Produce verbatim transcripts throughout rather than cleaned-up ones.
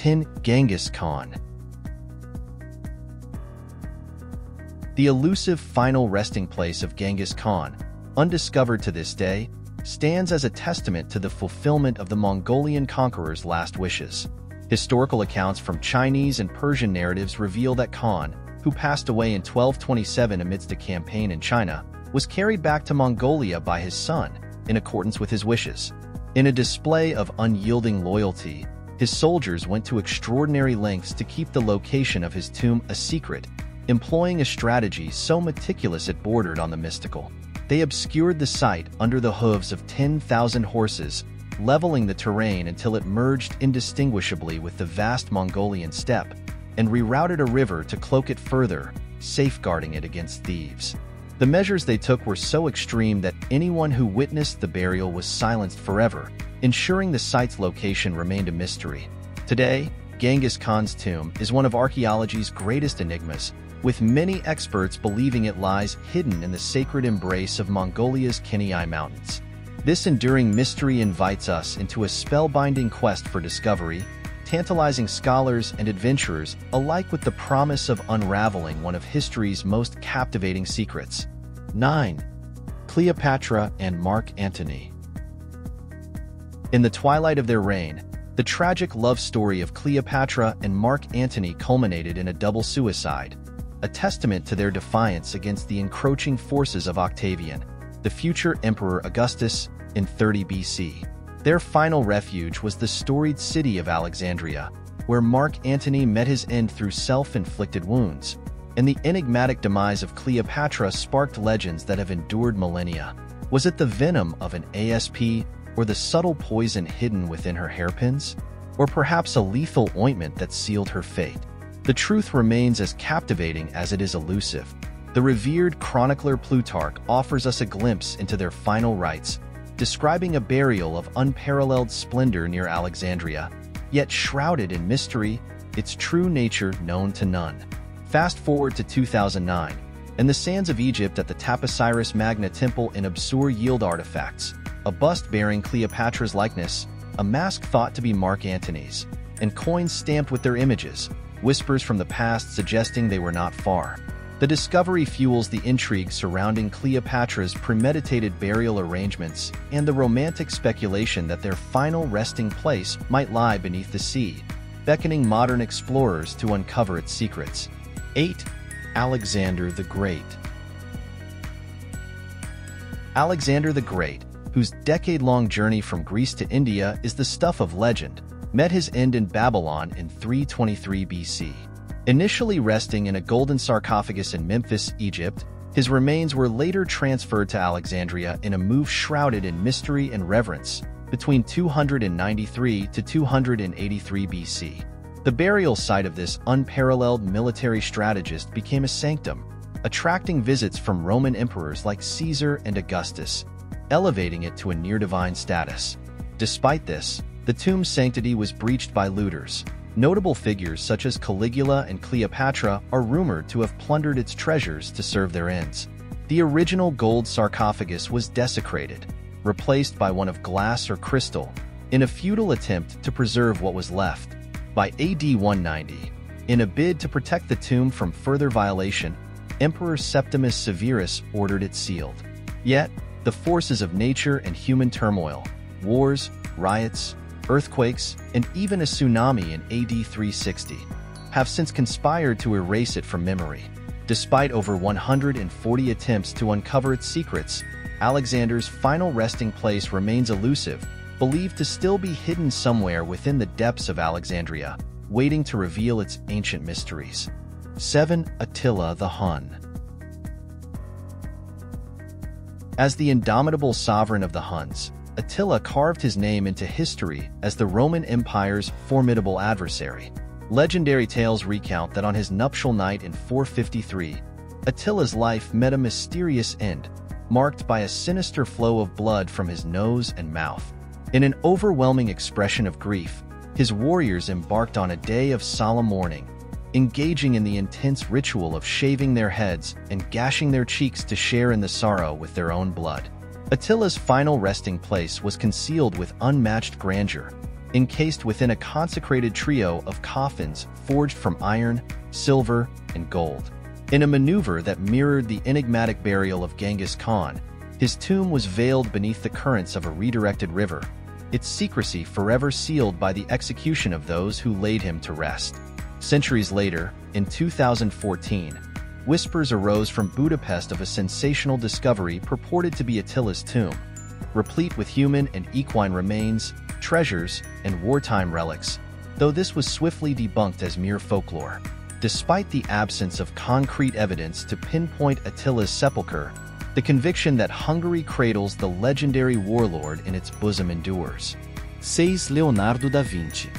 ten. Genghis Khan. The elusive final resting place of Genghis Khan, undiscovered to this day, stands as a testament to the fulfillment of the Mongolian conqueror's last wishes. Historical accounts from Chinese and Persian narratives reveal that Khan, who passed away in twelve twenty-seven amidst a campaign in China, was carried back to Mongolia by his son, in accordance with his wishes. In a display of unyielding loyalty, his soldiers went to extraordinary lengths to keep the location of his tomb a secret, employing a strategy so meticulous it bordered on the mystical. They obscured the site under the hooves of ten thousand horses, leveling the terrain until it merged indistinguishably with the vast Mongolian steppe, and rerouted a river to cloak it further, safeguarding it against thieves. The measures they took were so extreme that anyone who witnessed the burial was silenced forever, ensuring the site's location remained a mystery. Today, Genghis Khan's tomb is one of archaeology's greatest enigmas, with many experts believing it lies hidden in the sacred embrace of Mongolia's Kenai Mountains. This enduring mystery invites us into a spellbinding quest for discovery, tantalizing scholars and adventurers alike with the promise of unraveling one of history's most captivating secrets. nine. Cleopatra and Mark Antony. In the twilight of their reign, the tragic love story of Cleopatra and Mark Antony culminated in a double suicide, a testament to their defiance against the encroaching forces of Octavian, the future Emperor Augustus, in thirty B C. Their final refuge was the storied city of Alexandria, where Mark Antony met his end through self-inflicted wounds, and the enigmatic demise of Cleopatra sparked legends that have endured millennia. Was it the venom of an asp, or the subtle poison hidden within her hairpins? Or perhaps a lethal ointment that sealed her fate? The truth remains as captivating as it is elusive. The revered chronicler Plutarch offers us a glimpse into their final rites, describing a burial of unparalleled splendor near Alexandria, yet shrouded in mystery, its true nature known to none. Fast forward to two thousand nine, and the sands of Egypt at the Taposiris Magna Temple in Absur yield artifacts, a bust bearing Cleopatra's likeness, a mask thought to be Mark Antony's, and coins stamped with their images, whispers from the past suggesting they were not far. The discovery fuels the intrigue surrounding Cleopatra's premeditated burial arrangements and the romantic speculation that their final resting place might lie beneath the sea, beckoning modern explorers to uncover its secrets. eight. Alexander the Great. Alexander the Great, whose decade-long journey from Greece to India is the stuff of legend, met his end in Babylon in three twenty-three B C. Initially resting in a golden sarcophagus in Memphis, Egypt, his remains were later transferred to Alexandria in a move shrouded in mystery and reverence between two ninety-three to two eighty-three B C. The burial site of this unparalleled military strategist became a sanctum, attracting visits from Roman emperors like Caesar and Augustus, elevating it to a near-divine status. Despite this, the tomb's sanctity was breached by looters. Notable figures such as Caligula and Cleopatra are rumored to have plundered its treasures to serve their ends. The original gold sarcophagus was desecrated, replaced by one of glass or crystal, in a futile attempt to preserve what was left. By A D one ninety, in a bid to protect the tomb from further violation, Emperor Septimius Severus ordered it sealed. Yet, the forces of nature and human turmoil, wars, riots, earthquakes, and even a tsunami in A D three sixty, have since conspired to erase it from memory. Despite over one hundred forty attempts to uncover its secrets, Alexander's final resting place remains elusive, believed to still be hidden somewhere within the depths of Alexandria, waiting to reveal its ancient mysteries. seven. Attila the Hun. As the indomitable sovereign of the Huns, Attila carved his name into history as the Roman Empire's formidable adversary. Legendary tales recount that on his nuptial night in four fifty-three, Attila's life met a mysterious end, marked by a sinister flow of blood from his nose and mouth. In an overwhelming expression of grief, his warriors embarked on a day of solemn mourning, engaging in the intense ritual of shaving their heads and gashing their cheeks to share in the sorrow with their own blood. Attila's final resting place was concealed with unmatched grandeur, encased within a consecrated trio of coffins forged from iron, silver, and gold. In a maneuver that mirrored the enigmatic burial of Genghis Khan, his tomb was veiled beneath the currents of a redirected river, its secrecy forever sealed by the execution of those who laid him to rest. Centuries later, in two thousand fourteen, whispers arose from Budapest of a sensational discovery purported to be Attila's tomb, replete with human and equine remains, treasures, and wartime relics, though this was swiftly debunked as mere folklore. Despite the absence of concrete evidence to pinpoint Attila's sepulcher, the conviction that Hungary cradles the legendary warlord in its bosom endures. six. Leonardo da Vinci.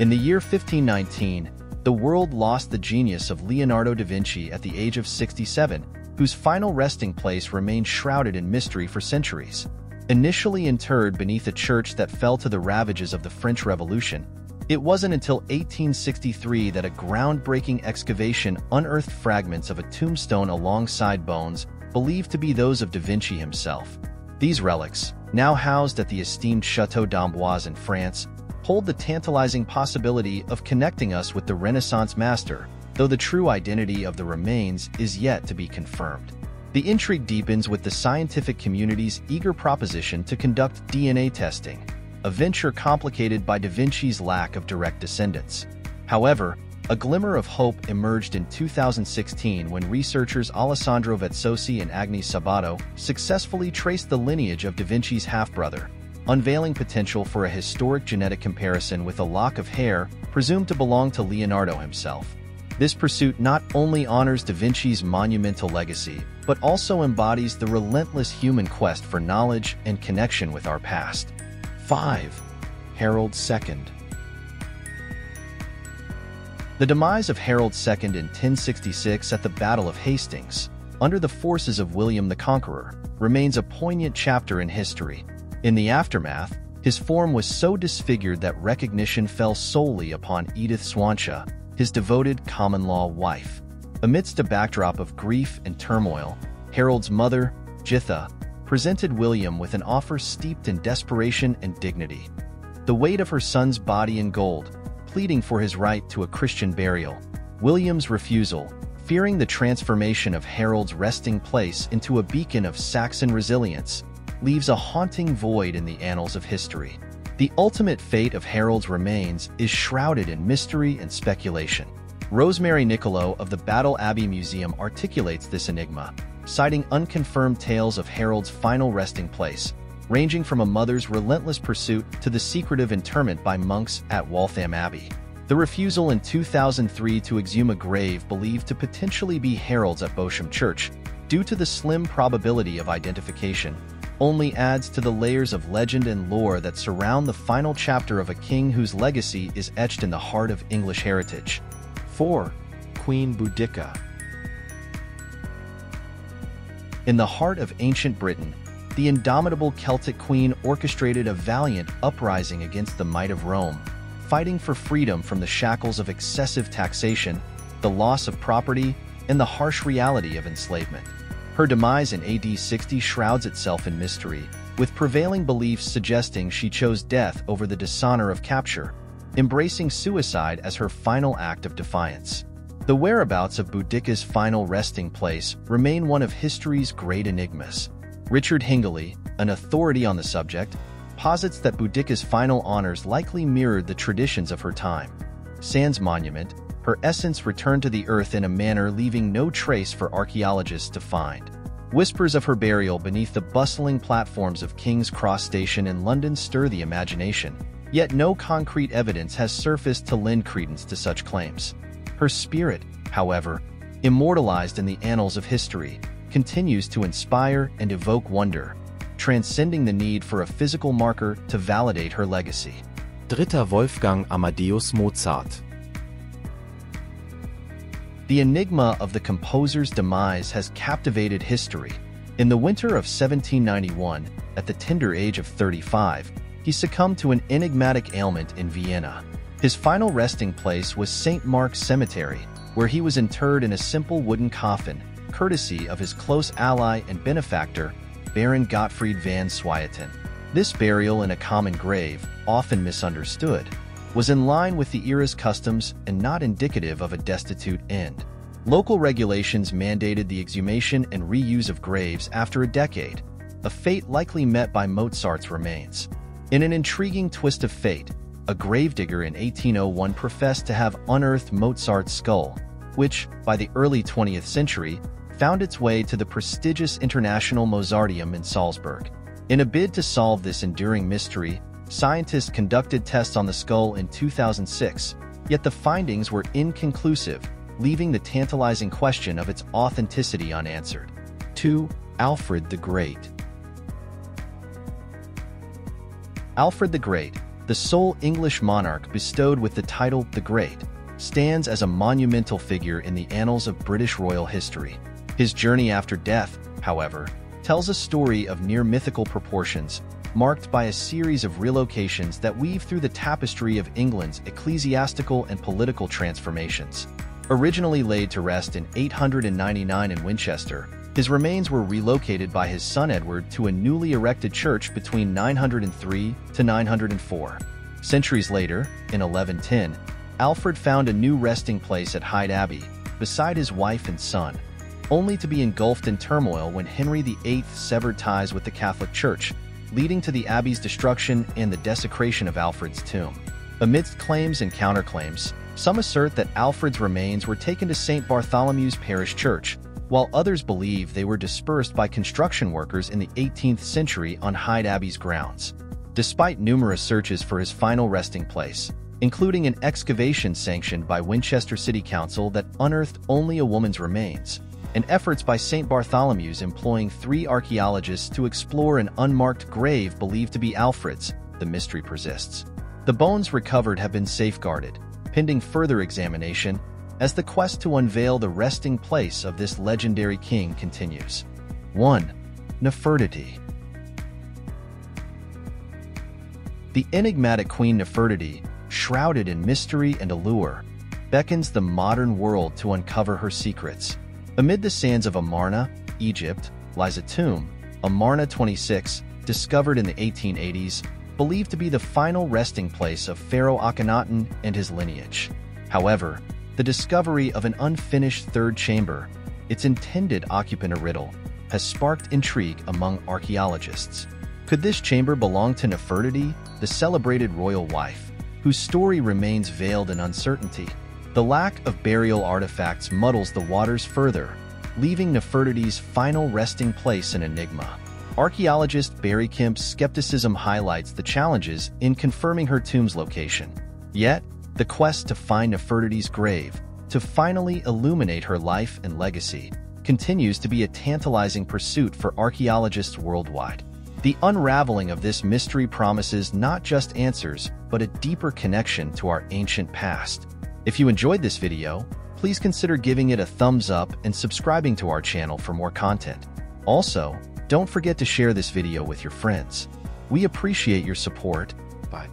In the year fifteen nineteen, the world lost the genius of Leonardo da Vinci at the age of sixty-seven, whose final resting place remained shrouded in mystery for centuries. Initially interred beneath a church that fell to the ravages of the French Revolution, it wasn't until eighteen sixty-three that a groundbreaking excavation unearthed fragments of a tombstone alongside bones believed to be those of da Vinci himself. These relics, now housed at the esteemed Chateau d'Amboise in France, hold the tantalizing possibility of connecting us with the Renaissance master, though the true identity of the remains is yet to be confirmed. The intrigue deepens with the scientific community's eager proposition to conduct D N A testing, a venture complicated by da Vinci's lack of direct descendants. However, a glimmer of hope emerged in two thousand sixteen when researchers Alessandro Vetsosi and Agnese Sabato successfully traced the lineage of da Vinci's half-brother, unveiling potential for a historic genetic comparison with a lock of hair presumed to belong to Leonardo himself. This pursuit not only honors da Vinci's monumental legacy, but also embodies the relentless human quest for knowledge and connection with our past. five. Harold the Second. The demise of Harold the Second in ten sixty-six at the Battle of Hastings, under the forces of William the Conqueror, remains a poignant chapter in history. In the aftermath, his form was so disfigured that recognition fell solely upon Edith Swancha, his devoted common-law wife. Amidst a backdrop of grief and turmoil, Harold's mother, Githa, presented William with an offer steeped in desperation and dignity. The weight of her son's body in gold, pleading for his right to a Christian burial, William's refusal, fearing the transformation of Harold's resting place into a beacon of Saxon resilience, leaves a haunting void in the annals of history. The ultimate fate of Harold's remains is shrouded in mystery and speculation. Rosemary Nicolo of the Battle Abbey Museum articulates this enigma, citing unconfirmed tales of Harold's final resting place, ranging from a mother's relentless pursuit to the secretive interment by monks at Waltham Abbey. The refusal in two thousand three to exhume a grave believed to potentially be Harold's at Bosham Church, due to the slim probability of identification, only adds to the layers of legend and lore that surround the final chapter of a king whose legacy is etched in the heart of English heritage. four. Queen Boudicca. In the heart of ancient Britain, the indomitable Celtic queen orchestrated a valiant uprising against the might of Rome, fighting for freedom from the shackles of excessive taxation, the loss of property, and the harsh reality of enslavement. Her demise in A D sixty shrouds itself in mystery, with prevailing beliefs suggesting she chose death over the dishonor of capture, embracing suicide as her final act of defiance. The whereabouts of Boudicca's final resting place remain one of history's great enigmas. Richard Hingley, an authority on the subject, posits that Boudicca's final honors likely mirrored the traditions of her time. Sans monument, her essence returned to the earth in a manner leaving no trace for archaeologists to find. Whispers of her burial beneath the bustling platforms of King's Cross Station in London stir the imagination, yet no concrete evidence has surfaced to lend credence to such claims. Her spirit, however, immortalized in the annals of history, continues to inspire and evoke wonder, transcending the need for a physical marker to validate her legacy. Dritter Wolfgang Amadeus Mozart. The enigma of the composer's demise has captivated history. In the winter of seventeen ninety-one, at the tender age of thirty-five, he succumbed to an enigmatic ailment in Vienna. His final resting place was Saint Mark's Cemetery, where he was interred in a simple wooden coffin, courtesy of his close ally and benefactor, Baron Gottfried van Swieten. This burial in a common grave, often misunderstood, was in line with the era's customs and not indicative of a destitute end. Local regulations mandated the exhumation and reuse of graves after a decade, a fate likely met by Mozart's remains. In an intriguing twist of fate, a gravedigger in eighteen oh one professed to have unearthed Mozart's skull, which, by the early twentieth century, found its way to the prestigious International Mozarteum in Salzburg. In a bid to solve this enduring mystery, scientists conducted tests on the skull in two thousand six, yet the findings were inconclusive, leaving the tantalizing question of its authenticity unanswered. two. Alfred the Great. Alfred the Great, the sole English monarch bestowed with the title the Great, stands as a monumental figure in the annals of British royal history. His journey after death, however, tells a story of near-mythical proportions, marked by a series of relocations that weave through the tapestry of England's ecclesiastical and political transformations. Originally laid to rest in eight hundred ninety-nine in Winchester, his remains were relocated by his son Edward to a newly erected church between nine hundred three to nine hundred four. Centuries later, in eleven ten, Alfred found a new resting place at Hyde Abbey, beside his wife and son, only to be engulfed in turmoil when Henry the Eighth severed ties with the Catholic Church, leading to the abbey's destruction and the desecration of Alfred's tomb. Amidst claims and counterclaims, some assert that Alfred's remains were taken to Saint Bartholomew's Parish Church, while others believe they were dispersed by construction workers in the eighteenth century on Hyde Abbey's grounds. Despite numerous searches for his final resting place, including an excavation sanctioned by Winchester City Council that unearthed only a woman's remains, and efforts by Saint Bartholomew's employing three archaeologists to explore an unmarked grave believed to be Alfred's, the mystery persists. The bones recovered have been safeguarded, pending further examination, as the quest to unveil the resting place of this legendary king continues. one. Nefertiti. The enigmatic Queen Nefertiti, shrouded in mystery and allure, beckons the modern world to uncover her secrets. Amid the sands of Amarna, Egypt, lies a tomb, Amarna twenty-six, discovered in the eighteen eighties, believed to be the final resting place of Pharaoh Akhenaten and his lineage. However, the discovery of an unfinished third chamber, its intended occupant a riddle, has sparked intrigue among archaeologists. Could this chamber belong to Nefertiti, the celebrated royal wife, whose story remains veiled in uncertainty? The lack of burial artifacts muddles the waters further, leaving Nefertiti's final resting place an enigma. Archaeologist Barry Kemp's skepticism highlights the challenges in confirming her tomb's location. Yet, the quest to find Nefertiti's grave, to finally illuminate her life and legacy, continues to be a tantalizing pursuit for archaeologists worldwide. The unraveling of this mystery promises not just answers, but a deeper connection to our ancient past. If you enjoyed this video, please consider giving it a thumbs up and subscribing to our channel for more content. Also, don't forget to share this video with your friends. We appreciate your support. Bye.